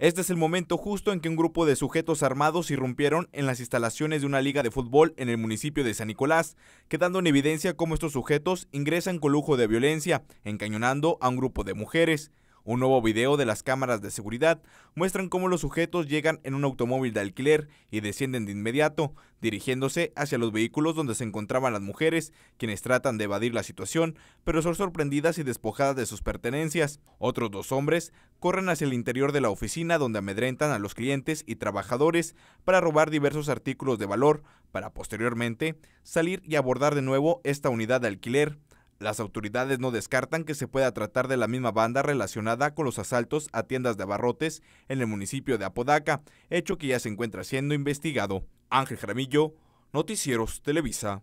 Este es el momento justo en que un grupo de sujetos armados irrumpieron en las instalaciones de una liga de fútbol en el municipio de San Nicolás, quedando en evidencia cómo estos sujetos ingresan con lujo de violencia, encañonando a un grupo de mujeres. Un nuevo video de las cámaras de seguridad muestran cómo los sujetos llegan en un automóvil de alquiler y descienden de inmediato, dirigiéndose hacia los vehículos donde se encontraban las mujeres, quienes tratan de evadir la situación, pero son sorprendidas y despojadas de sus pertenencias. Otros dos hombres corren hacia el interior de la oficina donde amedrentan a los clientes y trabajadores para robar diversos artículos de valor, para posteriormente salir y abordar de nuevo esta unidad de alquiler. Las autoridades no descartan que se pueda tratar de la misma banda relacionada con los asaltos a tiendas de abarrotes en el municipio de Apodaca, hecho que ya se encuentra siendo investigado. Ángel Jaramillo, Noticieros Televisa.